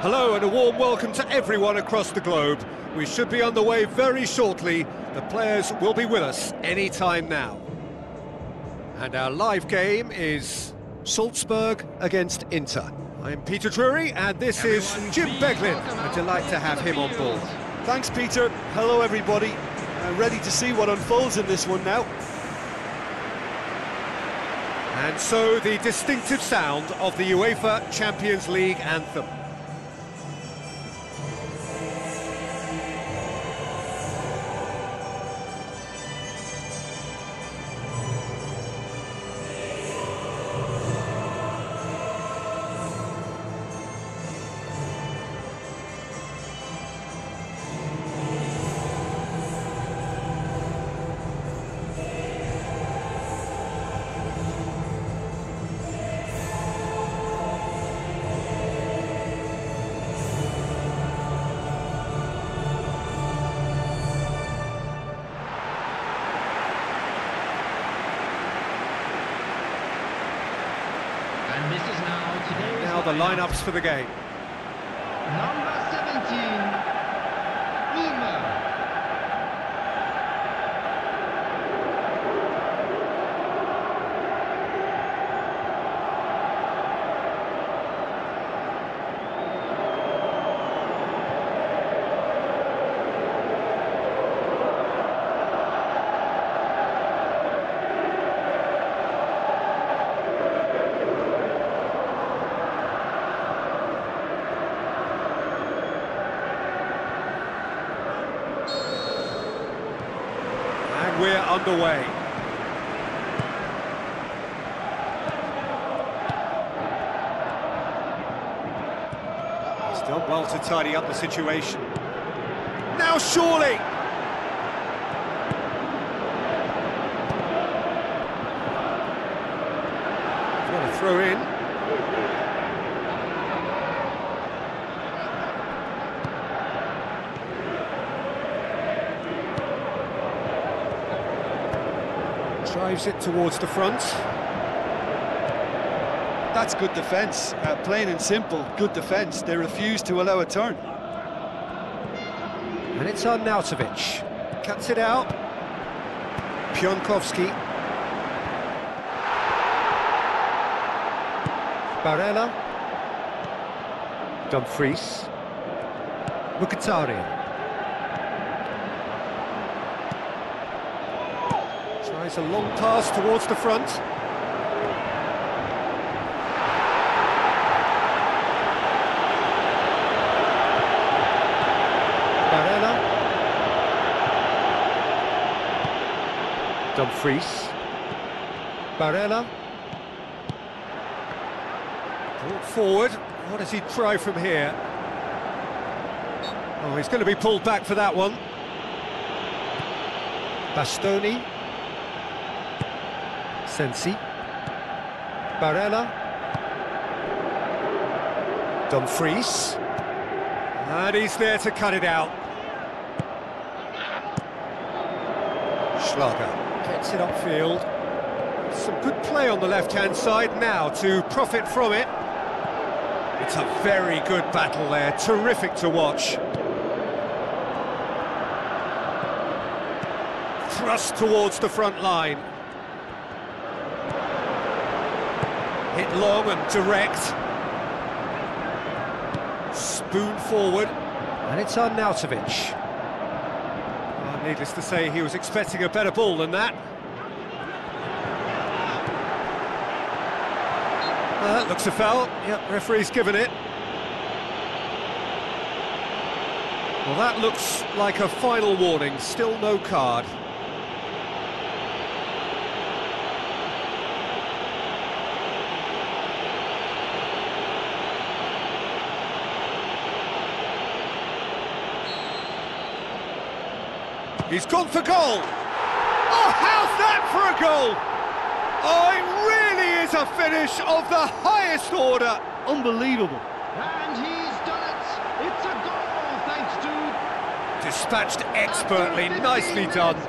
Hello and a warm welcome to everyone across the globe. We should be on the way very shortly. The players will be with us any time now. And our live game is Salzburg against Inter. I'm Peter Drury and this is Jim Beglin. A delight to have him on board. Thanks, Peter. Hello, everybody. I'm ready to see what unfolds in this one now. And so the distinctive sound of the UEFA Champions League anthem. Now the lineups for the game. Number 17, we're underway. He's done well to tidy up the situation. Now surely! What a throw in. Drives it towards the front. That's good defence, plain and simple, good defence. They refuse to allow a turn. And it's Arnautovic. Cuts it out. Pionkovski. Barella. Dumfries. Bukatari. It's a long pass towards the front. Barella. Dumfries. Barella. Brought forward. What does he try from here? Oh, he's going to be pulled back for that one. Bastoni. Sensi. Barella. Dumfries. And he's there to cut it out. Schlager gets it upfield. Some good play on the left-hand side now to profit from it. It's a very good battle there, terrific to watch. Thrust towards the front line. Hit long and direct. Spoon forward. And it's Arnautovic. Well, needless to say, he was expecting a better ball than that. That looks a foul. Yep, referee's given it. Well, that looks like a final warning. Still no card. He's gone for goal! Oh, how's that for a goal? Oh, it really is a finish of the highest order. Unbelievable. And he's done it. It's a goal, thanks to... Dispatched expertly, nicely done. Number 10.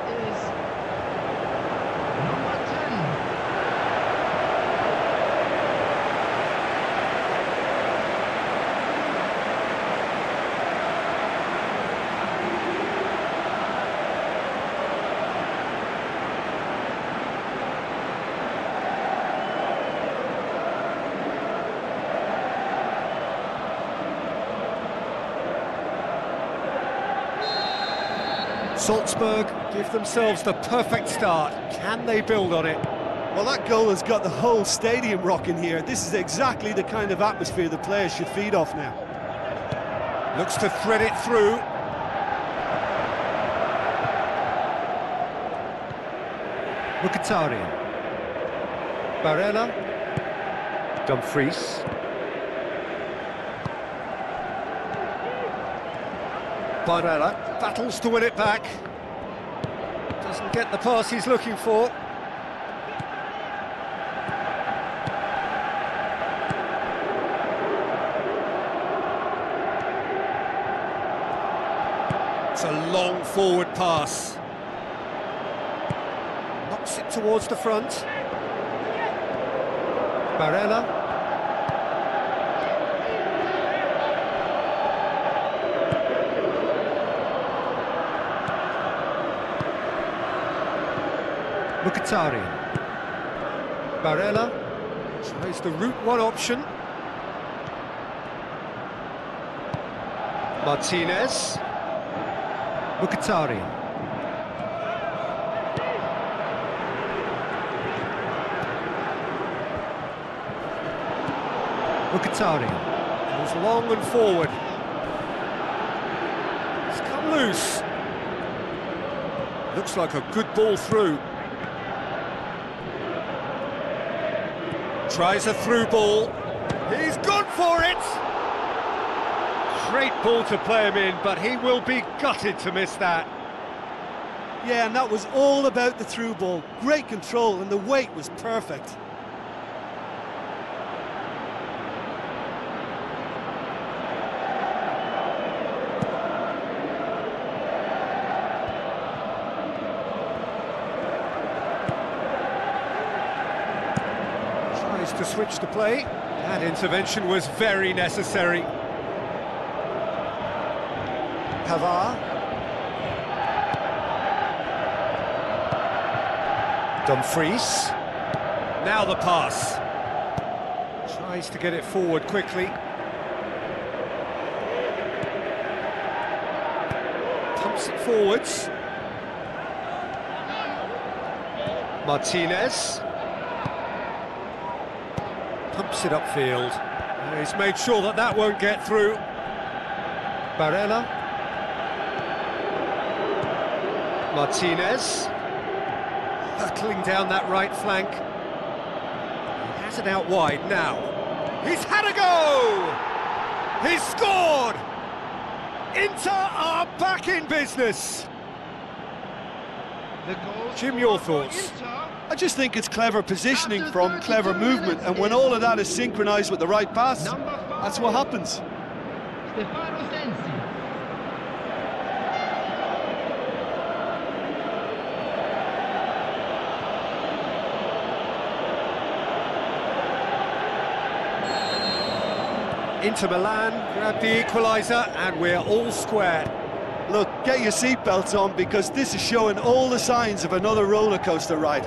Salzburg give themselves the perfect start. Can they build on it? Well, that goal has got the whole stadium rocking here. This is exactly the kind of atmosphere the players should feed off now. Looks to thread it through. Bukatari. Barella. Dumfries. Barella battles to win it back. Doesn't get the pass he's looking for. It's a long forward pass. Knocks it towards the front. Barella. Bukatari. Barella tries the route one option. Martinez. Bukatari. Bukatari goes long and forward. It's come loose. Looks like a good ball through. Tries a through ball. He's gone for it! Great ball to play him in, but he will be gutted to miss that. Yeah, and that was all about the through ball. Great control, and the weight was perfect. To switch the play. That intervention was very necessary. Pavard. Dumfries. Now the pass. Tries to get it forward quickly. Pumps it forwards. Martinez. Pumps it upfield. And he's made sure that that won't get through. Barella. Martinez. Huckling down that right flank. He has it out wide now. He's had a go! He's scored! Inter are back in business. Jim, your thoughts? I just think it's clever positioning from clever movement, and when all of that is synchronised with the right pass, that's what happens. Inter Milan grabbed the equaliser, and we're all square. Look, get your seatbelts on, because this is showing all the signs of another roller coaster ride.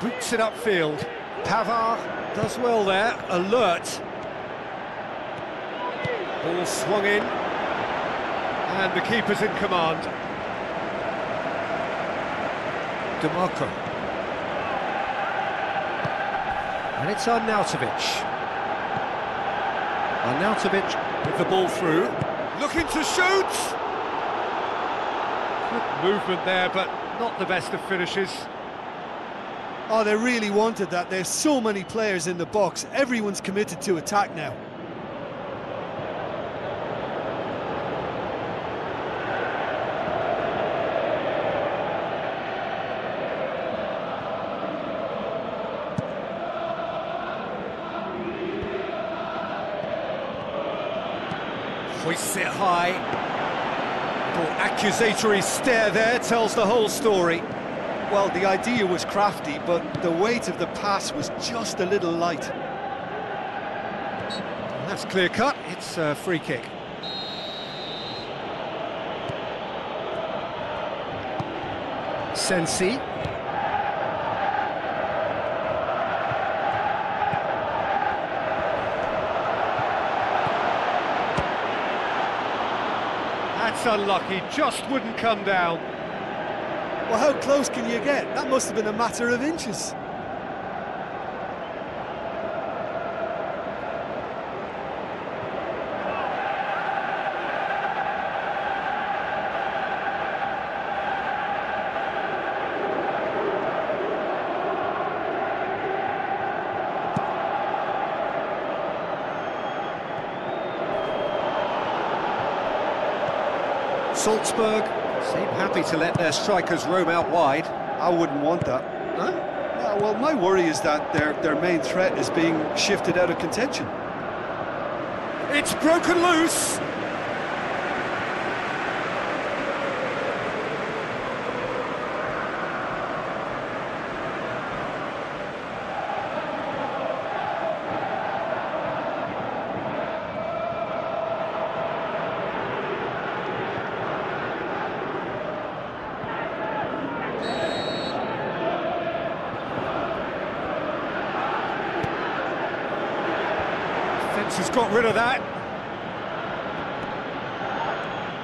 Boots it upfield. Pavard does well there, alert. Ball swung in, and the keeper's in command. DeMarco. And it's Arnautovic. Arnautovic with the ball through, looking to shoot! Good movement there, but not the best of finishes. Oh, they really wanted that. There's so many players in the box. Everyone's committed to attack now. Hoists it high. Accusatory stare there tells the whole story. Well, the idea was crafty, but the weight of the pass was just a little light. And that's clear cut, it's a free kick. Sensi. That's unlucky, just wouldn't come down. Well, how close can you get? That must have been a matter of inches. Salzburg seem happy to let their strikers roam out wide. I wouldn't want that. Huh? Yeah, well, my worry is that their main threat is being shifted out of contention. It's broken loose! Has got rid of that,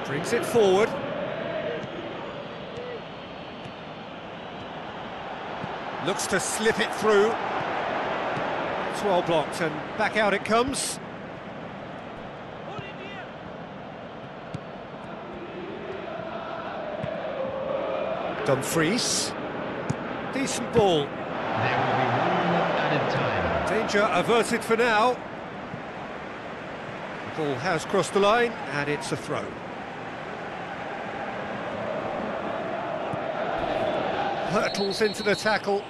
brings it forward. Looks to slip it through. It's well blocked and back out it comes. Dumfries, decent ball. There will be one added time. Danger averted for now. Ball has crossed the line, and it's a throw. Hurtles into the tackle.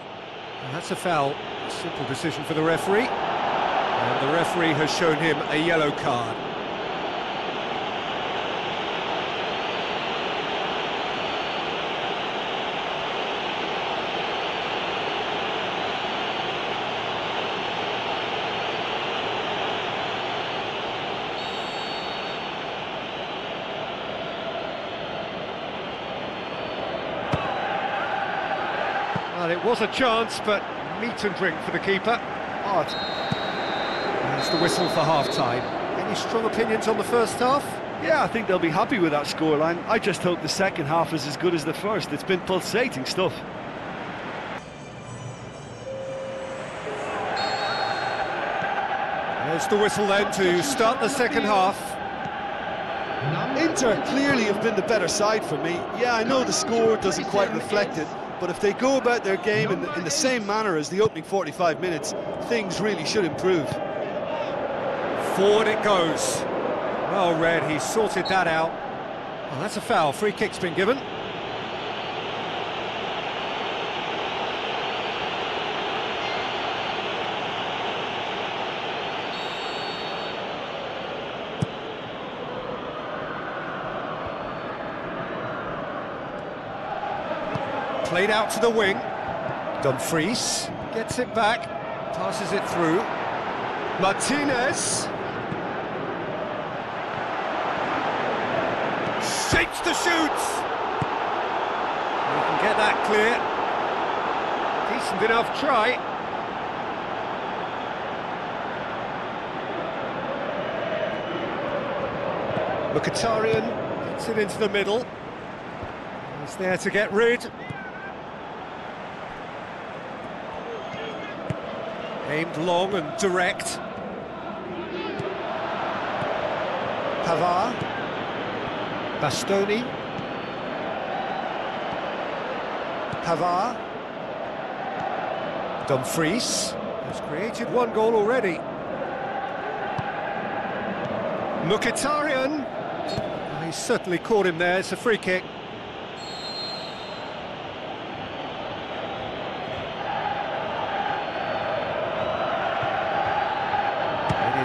That's a foul. Simple decision for the referee. And the referee has shown him a yellow card. Well, it was a chance, but meat and drink for the keeper. Hard. There's the whistle for half-time. Any strong opinions on the first half? Yeah, I think they'll be happy with that scoreline. I just hope the second half is as good as the first. It's been pulsating stuff. There's the whistle then to start the second half. Inter clearly have been the better side for me. Yeah, I know the score doesn't quite reflect it, but if they go about their game in the same manner as the opening 45 minutes, things really should improve. Forward it goes. Well read, he sorted that out. Well, that's a foul, free kick's been given. Played out to the wing. Dumfries gets it back, passes it through. Martinez shapes the shoots. You can get that clear. Decent enough try. Bukatari gets it into the middle. He's there to get rid. Aimed long and direct. Pavard. Bastoni. Pavard. Dumfries has created one goal already. Mkhitaryan. Oh, he certainly caught him there. It's a free kick.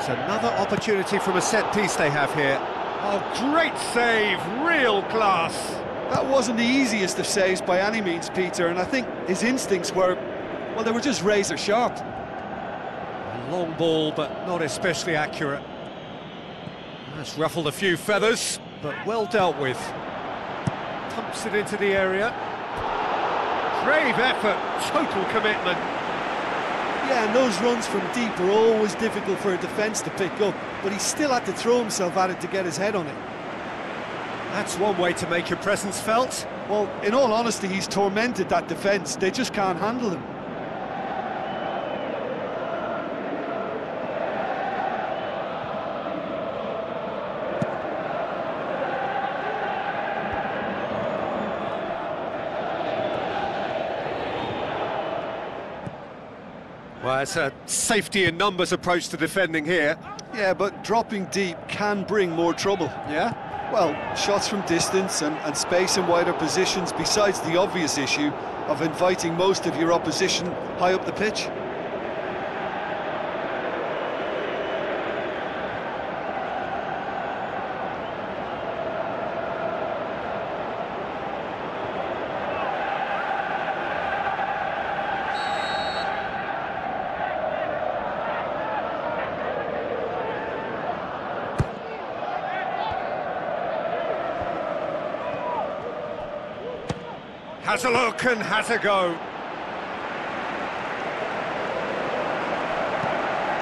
Another opportunity from a set piece they have here. Oh, great save, real class. That wasn't the easiest of saves by any means, Peter, and I think his instincts were, well, they were just razor sharp. A long ball, but not especially accurate. That's ruffled a few feathers, but well dealt with. Pumps it into the area. Brave effort, total commitment. Yeah, and those runs from deep are always difficult for a defence to pick up, but he still had to throw himself at it to get his head on it. That's one way to make your presence felt. Well, in all honesty, he's tormented that defence. They just can't handle him. Well, it's a safety in numbers approach to defending here. Yeah, but dropping deep can bring more trouble, yeah? Well, shots from distance and space in wider positions, besides the obvious issue of inviting most of your opposition high up the pitch. Has a look and has a go.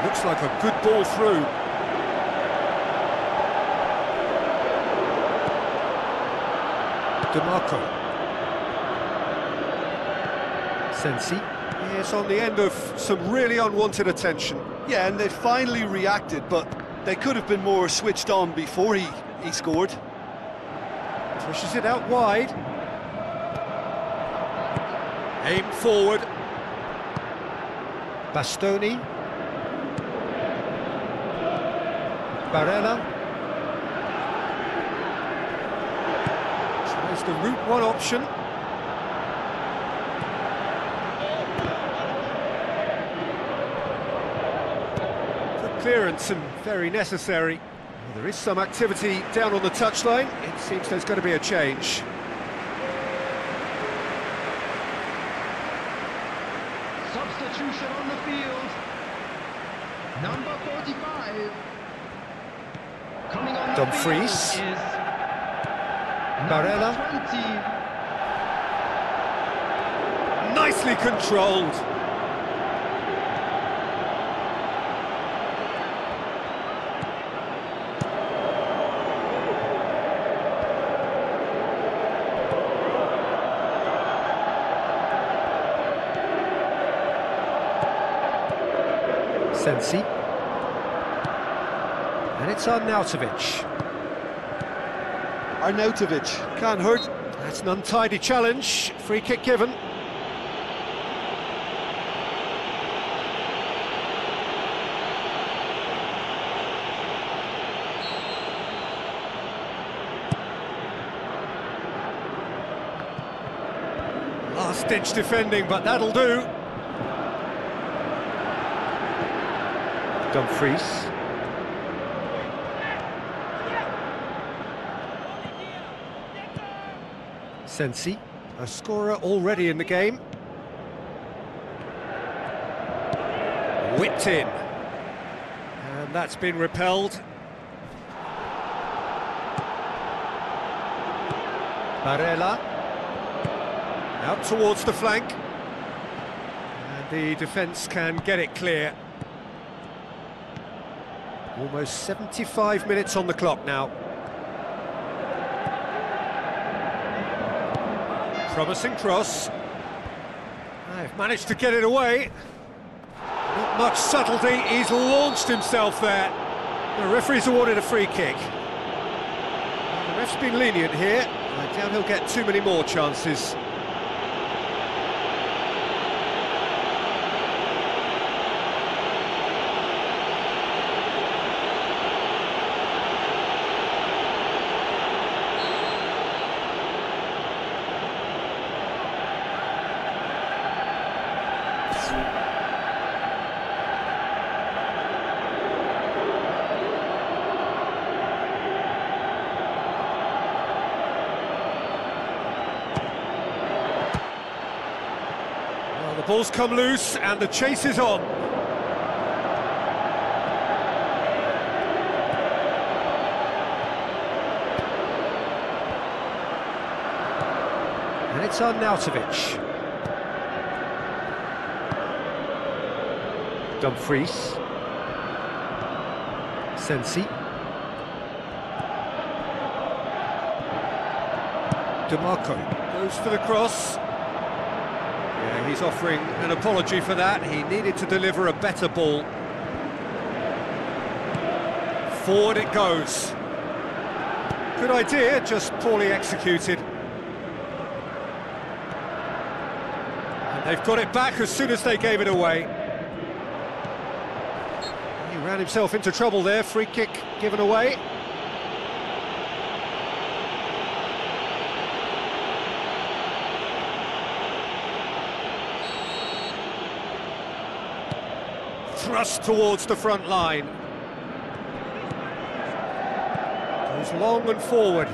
Looks like a good ball through. DeMarco. Sensi. Yes, on the end of some really unwanted attention. Yeah, and they finally reacted, but they could have been more switched on before he scored. Pushes it out wide. Aim forward. Bastoni. Barella. Tries the route one option. Good clearance and very necessary. Well, there is some activity down on the touchline. It seems there's going to be a change. Substitution on the field, number 45, coming on Dumfries, Barella, nicely controlled. Sensi, and it's Arnautovic. Arnautovic can't hurt. That's an untidy challenge. Free kick given. Last ditch defending, but that'll do. Dumfries. Sensi, a scorer already in the game. Whipped in. And that's been repelled. Barella. Out towards the flank. And the defence can get it clear. Almost 75 minutes on the clock now. Promising cross. They've managed to get it away. Not much subtlety, he's launched himself there. The referee's awarded a free kick. The ref's been lenient here. I doubt he'll get too many more chances. The ball's come loose and the chase is on. And it's Arnautovic. Dumfries. Sensi. DeMarco goes for the cross. Yeah, he's offering an apology for that. He needed to deliver a better ball. Forward it goes. Good idea, just poorly executed. And they've got it back as soon as they gave it away. He ran himself into trouble there. Free kick given away. Thrust towards the front line. Goes long and forward.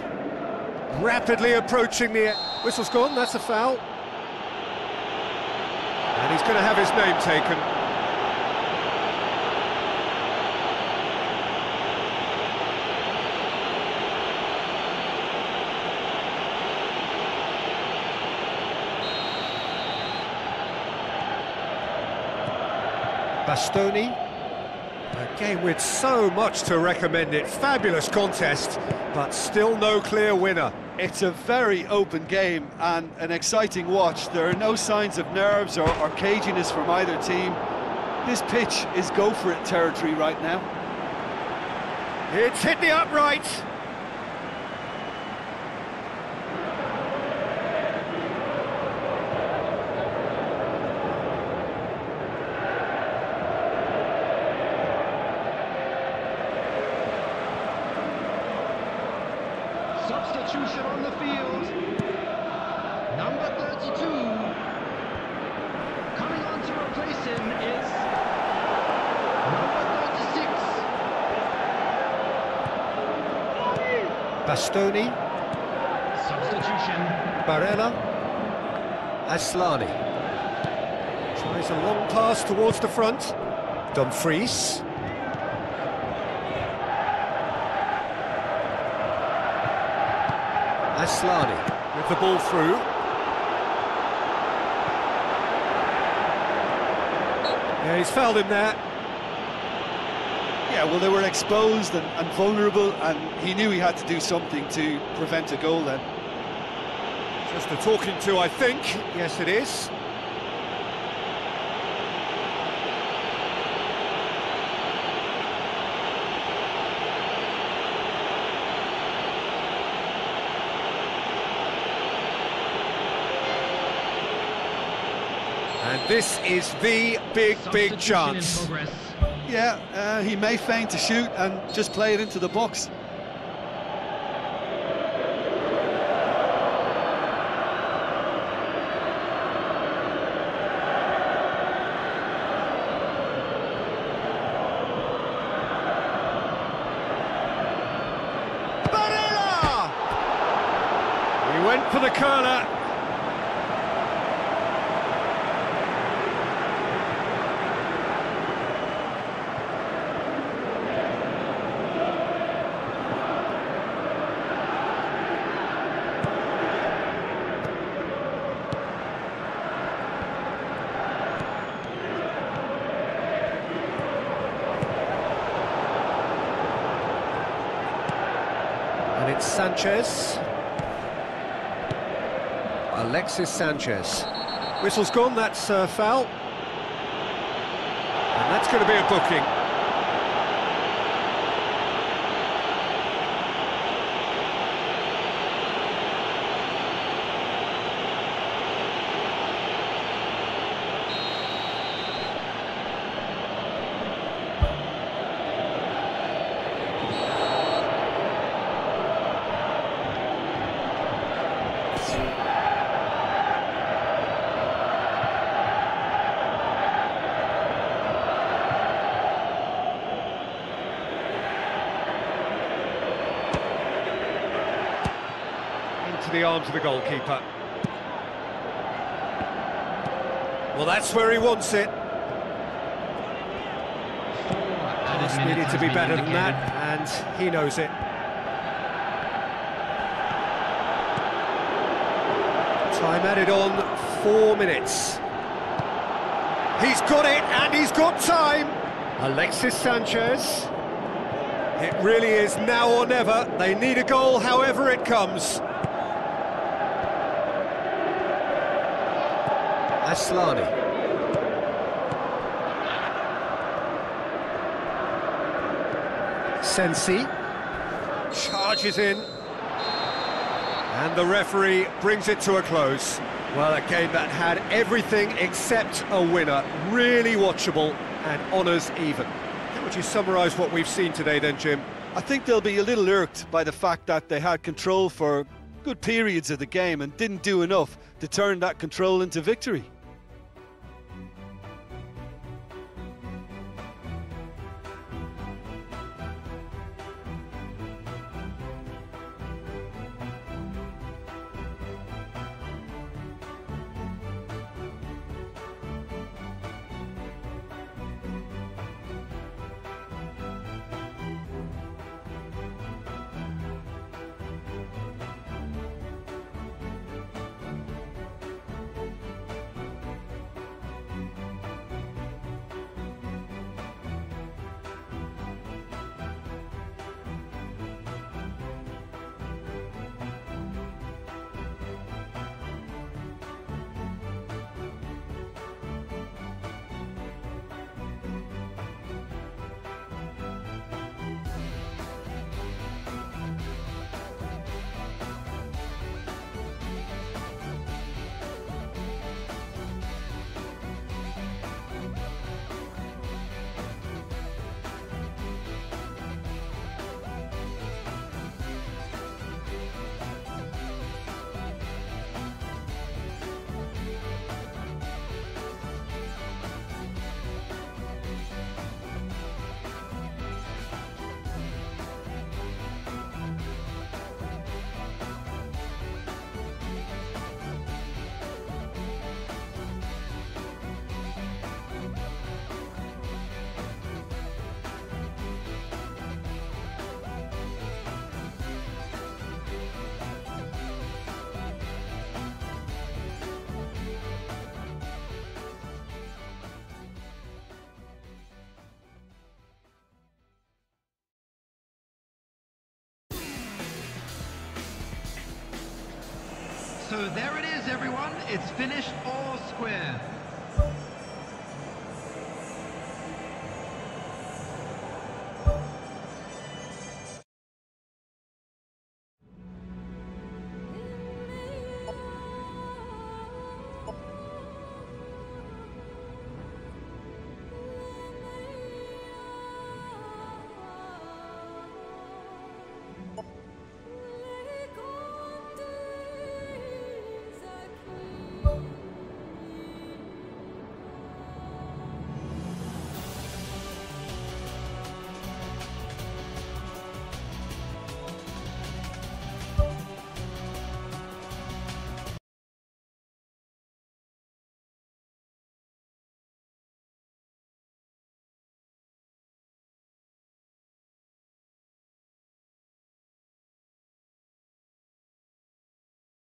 Rapidly approaching the... Whistle's gone, that's a foul. And he's going to have his name taken. Bastoni, again with so much to recommend it, fabulous contest, but still no clear winner. It's a very open game and an exciting watch. There are no signs of nerves or caginess from either team. This pitch is go-for-it territory right now. It's hit the upright. Substitution on the field, number 32, coming on to replace him is number 36. Bastoni, substitution, Barella, Aslani, tries a long pass towards the front, Dumfries. Aslani with the ball through. Yeah, he's fouled him there. Yeah, well, they were exposed and vulnerable, and he knew he had to do something to prevent a goal then. Just a talking to, I think. Yes, it is. And this is the big chance. Yeah, he may feign to shoot and just play it into the box. Barella! He went for the corner. It's Sanchez. Alexis Sanchez. Whistle's gone, that's a foul. And that's going to be a booking. The arms of the goalkeeper. Well, that's where he wants it. It's needed to be better than that, and he knows it. Time added on, 4 minutes. He's got it, and he's got time. Alexis Sanchez. It really is now or never. They need a goal, however it comes. Aslani. Sensi charges in, and the referee brings it to a close. Well, a game that had everything except a winner, really watchable, and honours even. How would you summarise what we've seen today then, Jim? I think they'll be a little irked by the fact that they had control for good periods of the game and didn't do enough to turn that control into victory. So there it is, everyone. It's finished all square.